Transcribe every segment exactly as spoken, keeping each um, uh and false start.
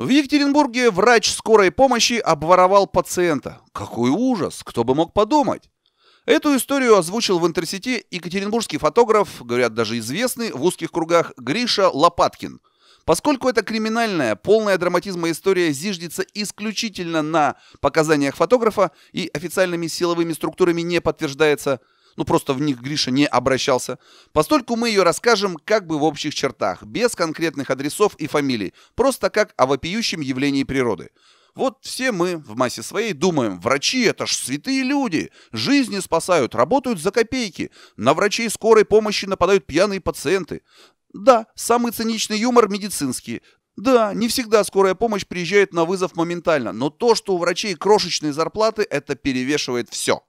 В Екатеринбурге врач скорой помощи обворовал пациента. Какой ужас, кто бы мог подумать. Эту историю озвучил в Интерсете екатеринбургский фотограф, говорят, даже известный в узких кругах, Гриша Лопаткин. Поскольку эта криминальная, полная драматизма история зиждется исключительно на показаниях фотографа и официальными силовыми структурами не подтверждается, ну просто в них Гриша не обращался, постольку мы ее расскажем как бы в общих чертах, без конкретных адресов и фамилий, просто как о вопиющем явлении природы. Вот все мы в массе своей думаем, врачи — это ж святые люди, жизни спасают, работают за копейки, на врачей скорой помощи нападают пьяные пациенты. Да, самый циничный юмор медицинский. Да, не всегда скорая помощь приезжает на вызов моментально, но то, что у врачей крошечные зарплаты, это перевешивает все.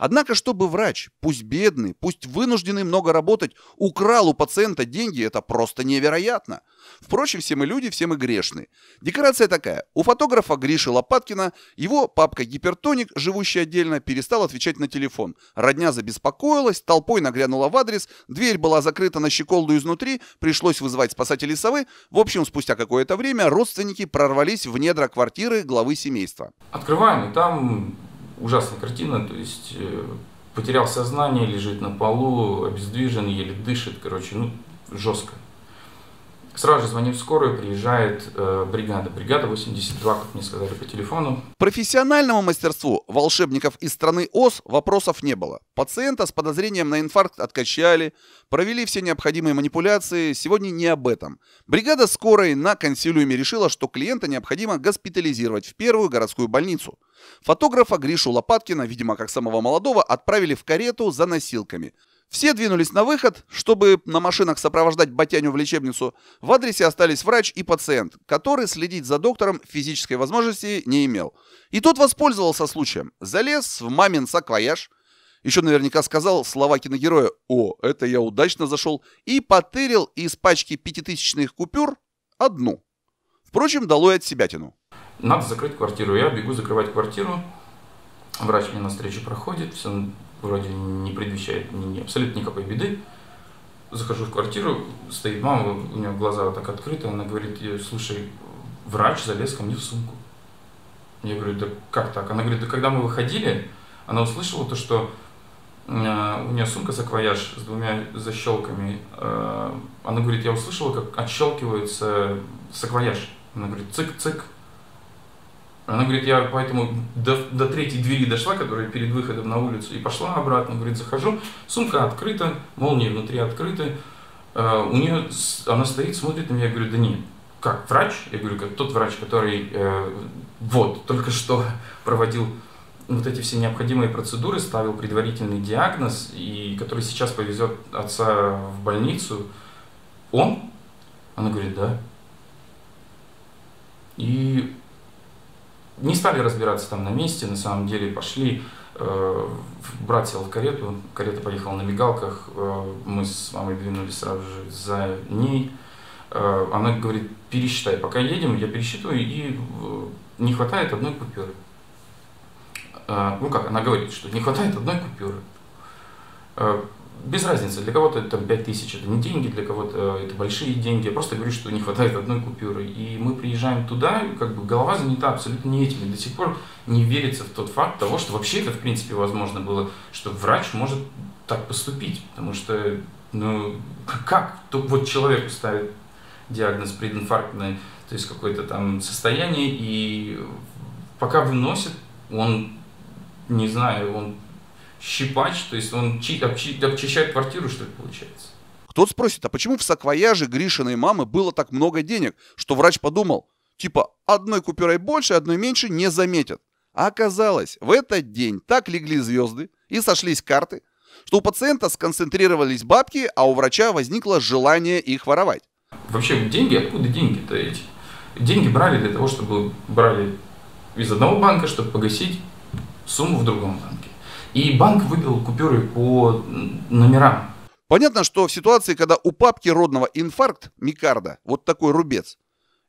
Однако, чтобы врач, пусть бедный, пусть вынужденный много работать, украл у пациента деньги, это просто невероятно. Впрочем, все мы люди, все мы грешны. Декорация такая. У фотографа Гриши Лопаткина его папка «Гипертоник», живущий отдельно, перестал отвечать на телефон. Родня забеспокоилась, толпой нагрянула в адрес, дверь была закрыта на щеколду изнутри, пришлось вызывать спасателей совы. В общем, спустя какое-то время родственники прорвались в недра квартиры главы семейства. Открываем, и там... ужасная картина, то есть э, потерял сознание, лежит на полу, обездвижен, еле дышит, короче, ну, жестко. Сразу же звоним в скорую, приезжает э, бригада. Бригада восемьдесят два, как мне сказали по телефону. Профессиональному мастерству волшебников из страны ОС вопросов не было. Пациента с подозрением на инфаркт откачали, провели все необходимые манипуляции. Сегодня не об этом. Бригада скорой на консилиуме решила, что клиента необходимо госпитализировать в первую городскую больницу. Фотографа Гришу Лопаткина, видимо, как самого молодого, отправили в карету за носилками. Все двинулись на выход, чтобы на машинах сопровождать батяню в лечебницу. В адресе остались врач и пациент, который следить за доктором физической возможности не имел. И тот воспользовался случаем. Залез в мамин саквояж, еще наверняка сказал слова киногероя «О, это я удачно зашел», и потырил из пачки пятитысячных купюр одну. Впрочем, долой от себятину. Надо закрыть квартиру. Я бегу закрывать квартиру. Врач мне навстречу проходит, все вроде не предвещает ни, абсолютно никакой беды. Захожу в квартиру, стоит мама, у нее глаза вот так открыты, она говорит: слушай, врач залез ко мне в сумку. Я говорю: да как так? Она говорит: да когда мы выходили, она услышала то, что у нее сумка саквояж с двумя защелками. Она говорит: я услышала, как отщелкивается саквояж. Она говорит: цик-цик. Она говорит: я поэтому до, до третьей двери дошла, которая перед выходом на улицу, и пошла обратно. Говорит, захожу, сумка открыта, молнии внутри открыты. Э, у нее, она стоит, смотрит на меня, я говорю: да нет, как, врач? Я говорю: как тот врач, который э, вот, только что проводил вот эти все необходимые процедуры, ставил предварительный диагноз, и который сейчас повезет отца в больницу. Он? Она говорит: да. И... не стали разбираться там на месте, на самом деле пошли, э, брат сел в карету, карета поехала на мигалках, э, мы с мамой двинулись сразу же за ней. Э, она говорит: пересчитай, пока едем, я пересчитываю, и э, не хватает одной купюры. Э, ну как, она говорит, что не хватает одной купюры. Э, без разницы, для кого-то там пять тысяч это не деньги, для кого-то это большие деньги. Я просто говорю, что не хватает одной купюры. И мы приезжаем туда, и как бы голова занята абсолютно не этим. И до сих пор не верится в тот факт того, что вообще это в принципе возможно было, что врач может так поступить. Потому что, ну, как? Вот человеку ставит диагноз прединфарктное, то есть какое-то там состояние, и пока выносит, он, не знаю, он... щипач, то есть он обчищает квартиру, что ли, получается. Кто-то спросит, а почему в саквояже Гришиной мамы было так много денег, что врач подумал, типа, одной купюрой больше, одной меньше не заметят. А оказалось, в этот день так легли звезды и сошлись карты, что у пациента сконцентрировались бабки, а у врача возникло желание их воровать. Вообще, деньги, откуда деньги-то эти? Деньги брали для того, чтобы брали из одного банка, чтобы погасить сумму в другом банке. И банк выдал купюры по номерам. Понятно, что в ситуации, когда у папки родного инфаркт, миокарда, вот такой рубец,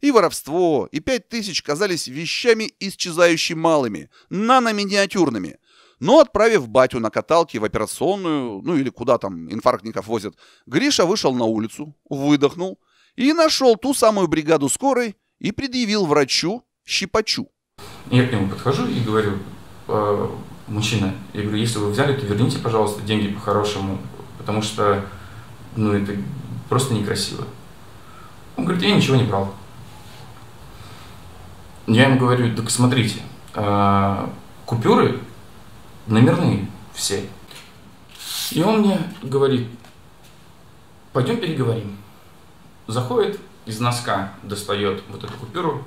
и воровство, и пять тысяч казались вещами исчезающе малыми, наноминиатюрными. Но отправив батю на каталке в операционную, ну или куда там инфарктников возят, Гриша вышел на улицу, выдохнул и нашел ту самую бригаду скорой и предъявил врачу щипачу. Я к нему подхожу и говорю: мужчина, я говорю, если вы взяли, то верните, пожалуйста, деньги по-хорошему, потому что, ну, это просто некрасиво. Он говорит: я ничего не брал. Я ему говорю: так смотрите, купюры номерные все. И он мне говорит: пойдем переговорим. Заходит, из носка достает вот эту купюру.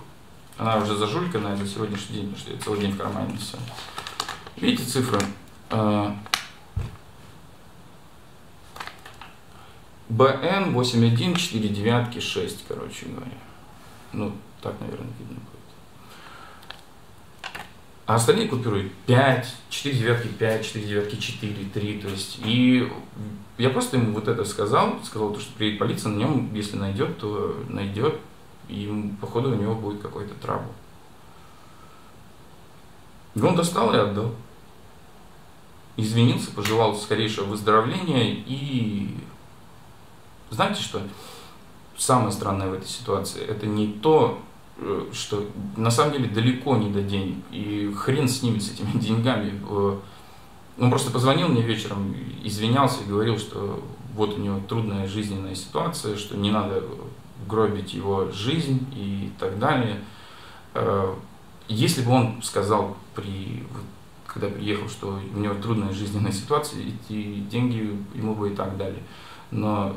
Она уже зажульканная за сегодняшний день, потому что я целый день в кармане несу. Видите цифры? БН восемь один четыре девять шесть, короче говоря. Ну, так, наверное, видно будет. А остальные купюры пять, четыре девятки пять, четыре девятки четыре, три, то есть. И я просто ему вот это сказал, сказал, что приедет полиция, на нем, если найдет, то найдет. И, походу, у него будет какой-то трабл. И он достал и отдал. Извинился, пожелал скорейшего выздоровления. И знаете что? Самое странное в этой ситуации, это не то, что на самом деле далеко не до денег. И хрен с ними, с этими деньгами. Он просто позвонил мне вечером, извинялся и говорил, что вот у него трудная жизненная ситуация, что не надо гробить его жизнь и так далее. Если бы он сказал, при, когда приехал, что у него трудная жизненная ситуация, эти деньги ему бы и так дали. Но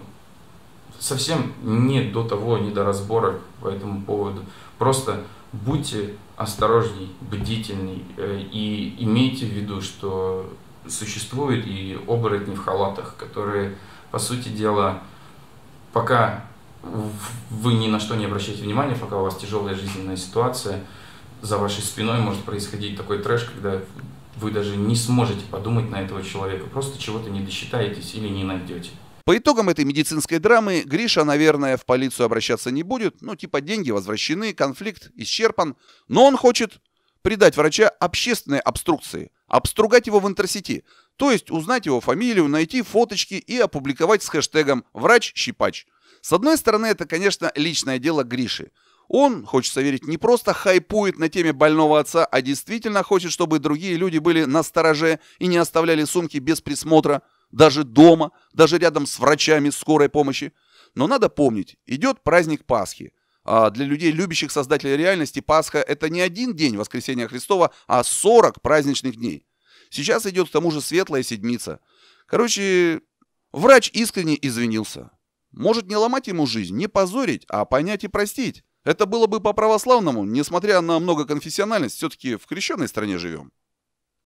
совсем не до того, не до разбора по этому поводу. Просто будьте осторожней, бдительней и имейте в виду, что существуют и оборотни в халатах, которые, по сути дела, пока вы ни на что не обращаете внимания, пока у вас тяжелая жизненная ситуация, за вашей спиной может происходить такой трэш, когда вы даже не сможете подумать на этого человека, просто чего-то не досчитаетесь или не найдете. По итогам этой медицинской драмы Гриша, наверное, в полицию обращаться не будет, ну типа деньги возвращены, конфликт исчерпан, но он хочет придать врача общественной обструкции, обстругать его в интерсети, то есть узнать его фамилию, найти фоточки и опубликовать с хэштегом «врач-щипач». С одной стороны, это, конечно, личное дело Гриши. Он, хочется верить, не просто хайпует на теме больного отца, а действительно хочет, чтобы другие люди были настороже и не оставляли сумки без присмотра, даже дома, даже рядом с врачами скорой помощи. Но надо помнить, идет праздник Пасхи. А для людей, любящих создателя реальности, Пасха – это не один день воскресения Христова, а сорок праздничных дней. Сейчас идет к тому же Светлая Седмица. Короче, врач искренне извинился. Может, не ломать ему жизнь, не позорить, а понять и простить. Это было бы по-православному, несмотря на многоконфессиональность, все-таки в крещенной стране живем.